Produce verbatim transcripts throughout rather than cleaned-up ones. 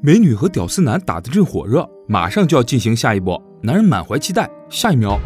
美女和屌丝男打得正火热，马上就要进行下一波。男人满怀期待，下一秒，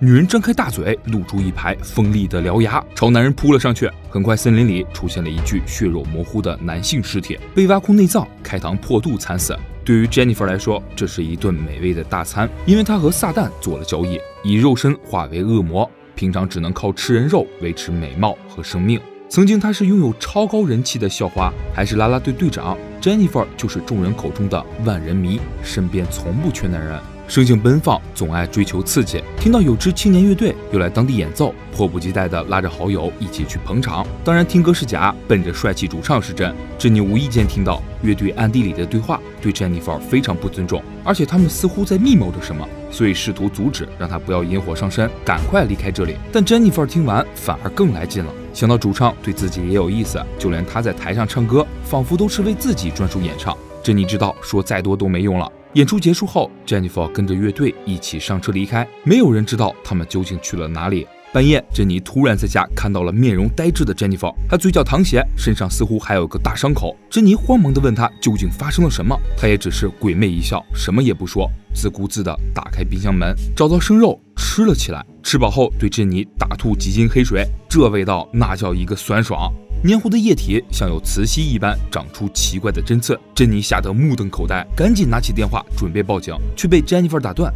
女人张开大嘴，露出一排锋利的獠牙，朝男人扑了上去。很快，森林里出现了一具血肉模糊的男性尸体，被挖空内脏、开膛破肚惨死。 对于 Jennifer 来说，这是一顿美味的大餐，因为她和撒旦做了交易，以肉身化为恶魔，平常只能靠吃人肉维持美貌和生命。曾经她是拥有超高人气的校花，还是啦啦队队长 ，Jennifer 就是众人口中的万人迷，身边从不缺男人。生性奔放，总爱追求刺激，听到有支青年乐队又来当地演奏，迫不及待地拉着好友一起去捧场。当然，听歌是假，奔着帅气主唱是真。珍妮无意间听到 乐队暗地里的对话，对 Jennifer 非常不尊重，而且他们似乎在密谋着什么，所以试图阻止，让她不要引火上身，赶快离开这里。但 Jennifer 听完反而更来劲了，想到主唱对自己也有意思，就连她在台上唱歌，仿佛都是为自己专属演唱。珍妮知道说再多都没用了。演出结束后 ，Jennifer 跟着乐队一起上车离开，没有人知道他们究竟去了哪里。 半夜，珍妮突然在家看到了面容呆滞的 Jennifer， 她嘴角淌血，身上似乎还有个大伤口。珍妮慌忙地问她究竟发生了什么，她也只是鬼魅一笑，什么也不说，自顾自地打开冰箱门，找到生肉吃了起来。吃饱后，对珍妮大吐几斤黑水，这味道那叫一个酸爽。 黏糊的液体像有磁吸一般长出奇怪的针刺，珍妮吓得目瞪口呆，赶紧拿起电话准备报警，却被 Jennifer 打断。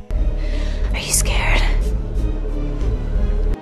Are you scared?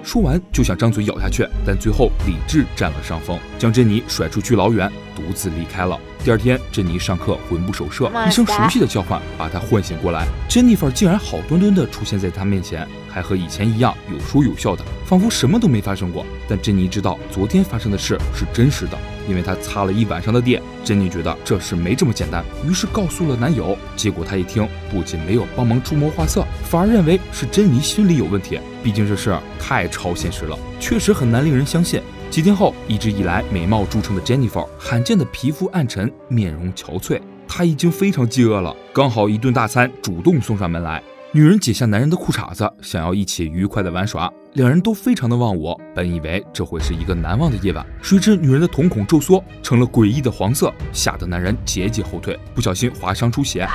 说完就想张嘴咬下去，但最后理智占了上风，将珍妮甩出去老远，独自离开了。第二天，珍妮上课魂不守舍，一声熟悉的叫唤把她唤醒过来，珍妮弗竟然好端端地出现在她面前。 还和以前一样有说有笑的，仿佛什么都没发生过。但珍妮知道昨天发生的事是真实的，因为她擦了一晚上的电。珍妮觉得这事没这么简单，于是告诉了男友。结果他一听，不仅没有帮忙出谋划策，反而认为是珍妮心理有问题。毕竟这事太超现实了，确实很难令人相信。几天后，一直以来美貌著称的 Jennifer， 罕见的皮肤暗沉，面容憔悴。她已经非常饥饿了，刚好一顿大餐主动送上门来。 女人解下男人的裤衩子，想要一起愉快的玩耍，两人都非常的忘我。本以为这会是一个难忘的夜晚，谁知女人的瞳孔皱缩成了诡异的黄色，吓得男人节节后退，不小心划伤出血。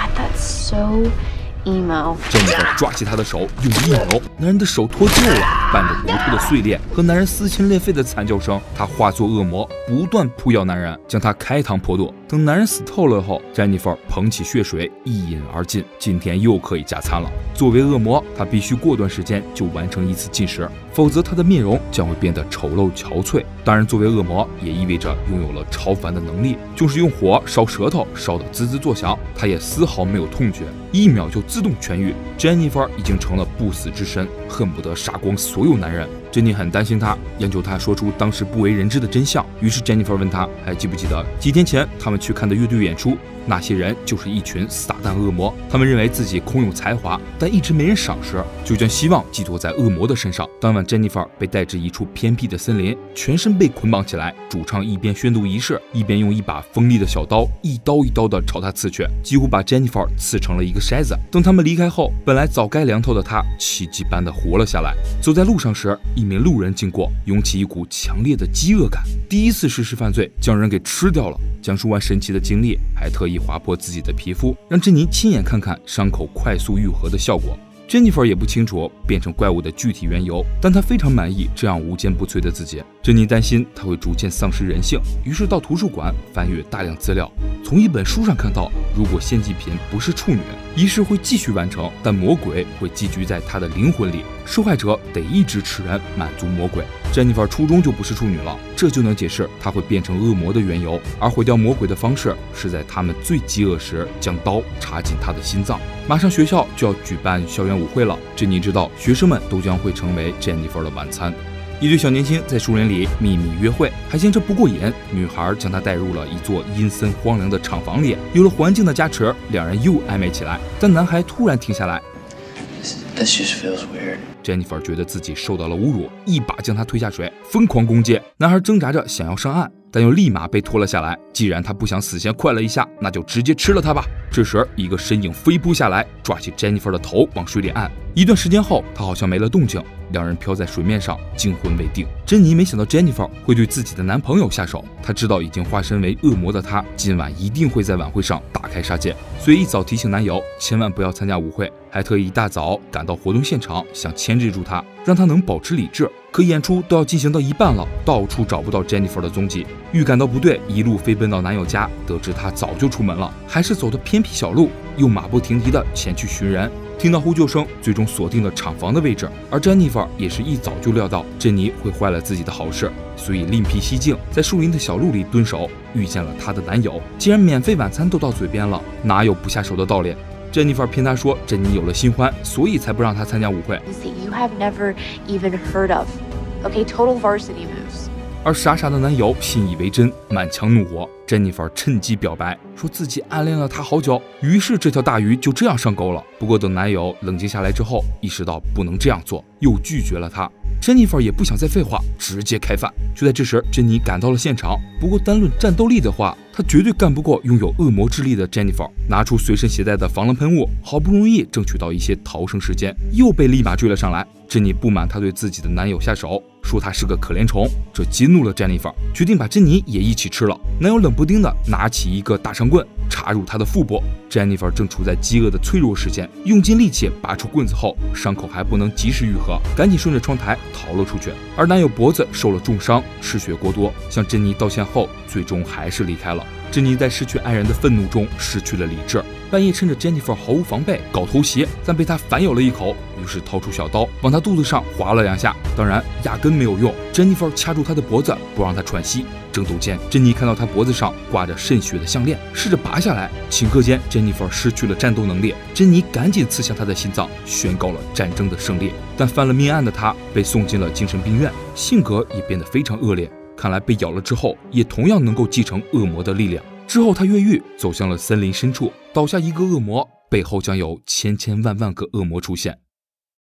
Jennifer 抓起他的手，用力一扭，男人的手脱臼了，伴着骨头的碎裂和男人撕心裂肺的惨叫声，她化作恶魔，不断扑咬男人，将他开膛破肚。等男人死透了后 ，Jennifer 捧起血水一饮而尽。今天又可以加餐了。作为恶魔，她必须过段时间就完成一次进食，否则她的面容将会变得丑陋憔悴。当然，作为恶魔也意味着拥有了超凡的能力，就是用火烧舌头，烧得滋滋作响，她也丝毫没有痛觉，一秒就 自动痊愈 ，Jennifer 已经成了不死之身，恨不得杀光所有男人。珍妮很担心他，研究他说出当时不为人知的真相。于是 Jennifer 问他，还记不记得几天前他们去看的乐队演出？那些人就是一群撒旦恶魔，他们认为自己空有才华，但一直没人赏识，就将希望寄托在恶魔的身上。当晚 ，Jennifer 被带至一处偏僻的森林，全身被捆绑起来。主唱一边宣读仪式，一边用一把锋利的小刀一刀一刀地朝她刺去，几乎把 Jennifer 刺成了一个筛子。 等他们离开后，本来早该凉透的他奇迹般的活了下来。走在路上时，一名路人经过，涌起一股强烈的饥饿感。第一次实施犯罪，将人给吃掉了。讲述完神奇的经历，还特意划破自己的皮肤，让珍妮亲眼看看伤口快速愈合的效果。 Jennifer 也不清楚变成怪物的具体缘由，但她非常满意这样无坚不摧的自己。珍妮担心她会逐渐丧失人性，于是到图书馆翻阅大量资料。从一本书上看到，如果献祭品不是处女，仪式会继续完成，但魔鬼会寄居在她的灵魂里，受害者得一直吃人满足魔鬼。Jennifer 初中就不是处女了，这就能解释她会变成恶魔的缘由。而毁掉魔鬼的方式是在他们最饥饿时，将刀插进她的心脏。马上学校就要举办校园 舞会了，珍妮知道学生们都将会成为 Jennifer 的晚餐。一对小年轻在树林里秘密约会，还嫌这不过瘾，女孩将他带入了一座阴森荒凉的厂房里。有了环境的加持，两人又暧昧起来。但男孩突然停下来。 This just feels weird. Jennifer 觉得自己受到了侮辱，一把将他推下水，疯狂攻击。男孩挣扎着想要上岸，但又立马被拖了下来。既然他不想死前快乐一下，那就直接吃了他吧。这时，一个身影飞扑下来，抓起 Jennifer 的头往水里按。一段时间后，他好像没了动静。两人飘在水面上，惊魂未定。珍妮没想到 Jennifer 会对自己的男朋友下手，她知道已经化身为恶魔的她，今晚一定会在晚会上大开杀戒，所以一早提醒男友千万不要参加舞会，还特意一大早赶到活动现场，想牵制住他，让他能保持理智。 可演出都要进行到一半了，到处找不到 Jennifer 的踪迹，预感到不对，一路飞奔到男友家，得知他早就出门了，还是走的偏僻小路，又马不停蹄的前去寻人。听到呼救声，最终锁定了厂房的位置。而 Jennifer 也是一早就料到珍妮会坏了自己的好事，所以另辟蹊径，在树林的小路里蹲守，遇见了她的男友。既然免费晚餐都到嘴边了，哪有不下手的道理？ Jennifer 骗他说珍妮有了新欢，所以才不让他参加舞会。而傻傻的男友信以为真，满腔怒火。Jennifer 趁机表白，说自己暗恋了他好久，于是这条大鱼就这样上钩了。不过等男友冷静下来之后，意识到不能这样做，又拒绝了他。 Jennifer 也不想再废话，直接开饭。就在这时，珍妮赶到了现场。不过单论战斗力的话，她绝对干不过拥有恶魔之力的 Jennifer。拿出随身携带的防狼喷雾，好不容易争取到一些逃生时间，又被立马追了上来。珍妮不满她对自己的男友下手，说他是个可怜虫，这激怒了 Jennifer， 决定把珍妮也一起吃了。男友冷不丁的拿起一个大长棍，插入她的腹部。Jennifer 正处在饥饿的脆弱时间，用尽力气拔出棍子后，伤口还不能及时愈合，赶紧顺着窗台 逃了出去，而男友脖子受了重伤，失血过多，向珍妮道歉后，最终还是离开了。珍妮在失去爱人的愤怒中失去了理智，半夜趁着 Jennifer 毫无防备搞偷袭，但被她反咬了一口，于是掏出小刀往她肚子上划了两下，当然压根没有用。Jennifer 掐住她的脖子，不让她喘息。争斗间，珍妮看到她脖子上挂着渗血的项链，试着拔下来。顷刻间 ，Jennifer 失去了战斗能力，珍妮赶紧刺向她的心脏，宣告了战争的胜利。但犯了命案的她被送进了精神病院，性格也变得非常恶劣。 看来被咬了之后，也同样能够继承恶魔的力量。之后，他越狱，走向了森林深处，倒下一个恶魔，背后将有千千万万个恶魔出现。